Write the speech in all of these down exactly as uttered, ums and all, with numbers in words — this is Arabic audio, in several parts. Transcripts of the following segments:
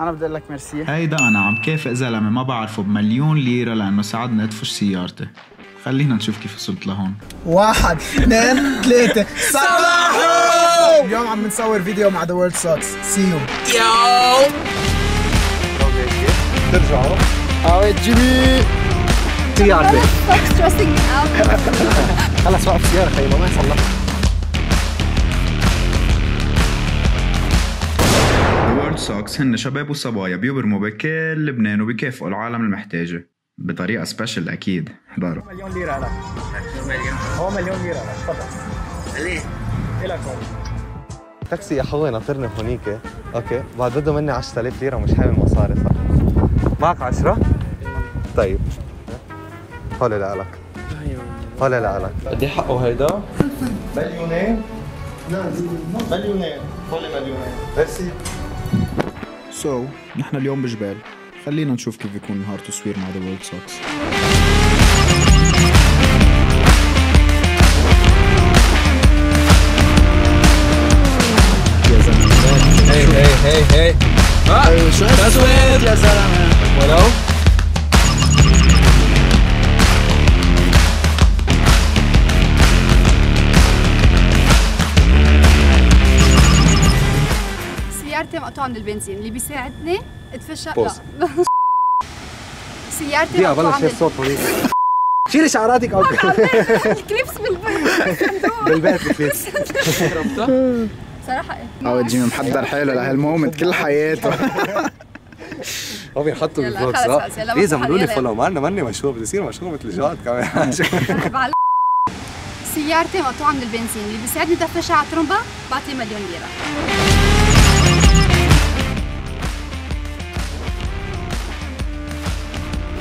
انا بدي اقول لك ميرسي. هيدا انا عم كافئ زلمه ما بعرفه بمليون ليره لانه ساعدني ادفش سيارتي. خلينا نشوف كيف وصلت لهون. واحد اثنين ثلاثه صباحو. اليوم عم نصور فيديو مع ذا وورلد سوكس. سي يو يو ترجعوا اوي جيبي تيجي على البيت. خلص وقف السياره خيي ما يصلح. TheWorldSucks هن شباب وصبايا بيبرموا بكل لبنان وبيكافئوا العالم المحتاجة بطريقة سبيشل أكيد. احضروا. مليون ليرة لك. هو مليون ليرة لك تفضل. ليه؟ إلك هون. تاكسي يا حوي ناطرني هونيك، أوكي، بعد بده مني عشرة آلاف ليرة ومش حامل مصاري صح؟ معك عشرة؟ طيب. هول لألك. هول لألك. قد إيه حقه هيدا؟ مليونين؟ لا مليونين، هول مليونين. ميرسي. سو so, نحن اليوم بجبال، خلينا نشوف كيف بيكون نهار تصوير مع TheWorldSucks. يا زلمه هي هي هي هي ها تصوير يا زلمه ولو سيارتي مقطوعة من البنزين اللي بيساعدني اتفشى. لا سيارتي مقطوعة من البنزين. شيلي شعراتك او الكليبس بالبيت بالبيت جربتها؟ صراحة ايه او جيمي محضر حاله لهالمومنت كل حياته. هو بينحطوا بالفلوج صح؟ ايه زملوا لي فولو ما انا ماني مشهور بدي اصير مشهور مثل جاد كمان. سيارتي مقطوعة من البنزين اللي بيساعدني اتفشى على الترمبة بعطيه مليون ليرة.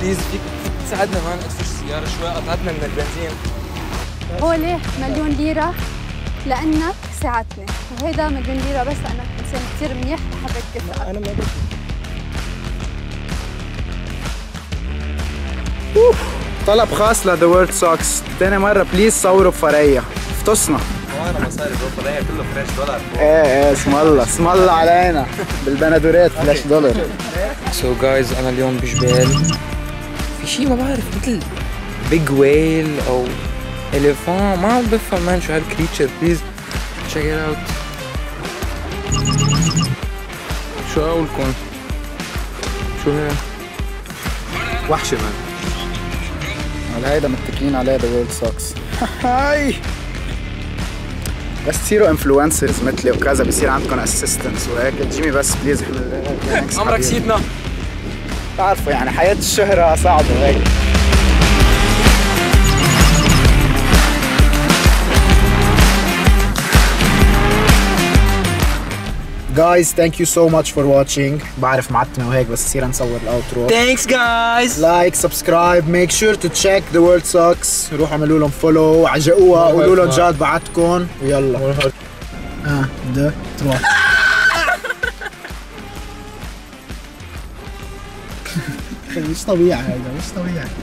بليز فيك تساعدنا هون ادفش السيارة شوي قطعتنا من البنزين. هو ليه مليون ليرة؟ لأنك ساعدتني، وهيدا مليون ليرة بس لأنك إنسان كثير منيح وحبك كثير. أنا ما بدي. أوف طلب خاص لTheWorldSucks، تاني مرة بليز صوروا بفرية، افتصنا. وأنا مصاري بروح فرية كله فريش دولار. إيه إيه اسم الله اسم الله علينا بالبندورات فريش دولار. سو جايز أنا اليوم بجبال. في شيء ما بعرف مثل بيج ويل او اليفان ما عم بفهم مان شو هالكريتشر. بليز تشيك ات اوت. شو اقولكم؟ شو هي؟ وحشه مان. على هيدا متكلين عليه TheWorldSucks. هاي بس تصيروا انفلونسرز مثلي وكذا بصير عندكم اسيستنتس وهيك. جيمي بس بليز عمرك سيدنا تعرفوا يعني حياة الشهرة صعبة هيك. Guys, thank you so much for watching. بعرف معتنا وهيك بس يصير نصور الاوترو. Thanks guys. Like, subscribe, make sure to check TheWorldSucks. روحوا اعملوا لهم فولو، عجقوها، قولوا لهم جاد بعتكم ويلا. اه ده تروح. مش طبيعي هذا مش طبيعي.